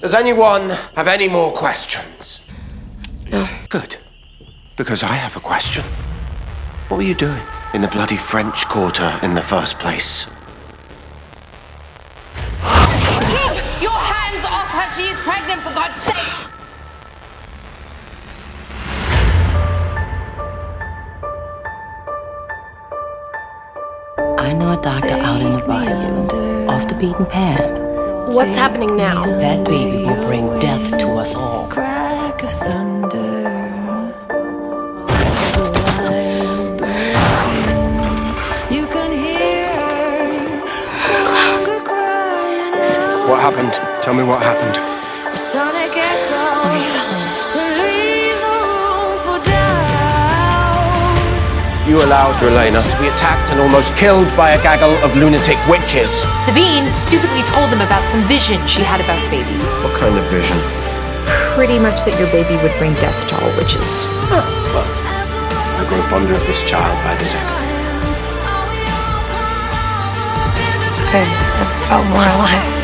Does anyone have any more questions? No. Good. Because I have a question. What were you doing in the bloody French Quarter in the first place? Keep your hands off her! She is pregnant, for God's sake! I know a doctor out in the bayou, off the beaten path. What's happening now? That baby will bring death to us all. Crack of thunder. You can hear her crying out. What happened? Tell me what happened. You allowed Elena to be attacked and almost killed by a gaggle of lunatic witches. Sabine stupidly told them about some vision she had about the baby. What kind of vision? Pretty much that your baby would bring death to all witches. Oh, well, I grow fonder of this child by the second. I felt more alive.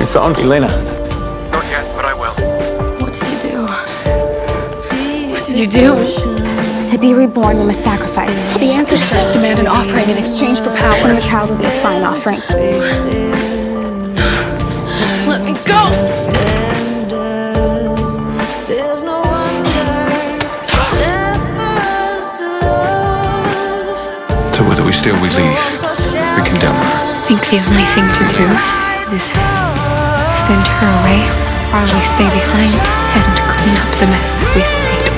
We found Elena. Not yet, but I will. What did you do? What did you do? To be reborn, you must sacrifice. The ancestors demand an offering in exchange for power. And the child will be a fine offering. Let me go! So whether we stay or we leave, we condemn her. I think the only thing to do is send her away while we stay behind and clean up the mess that we've made.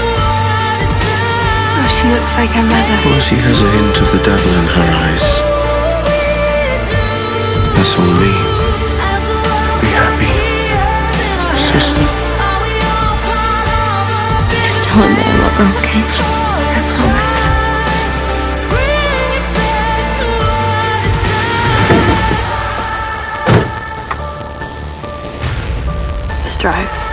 Oh, she looks like her mother. Well, she has a hint of the devil in her eyes. That's all me. Be happy, sister. Just tell them that I love her, okay? I promise. Right.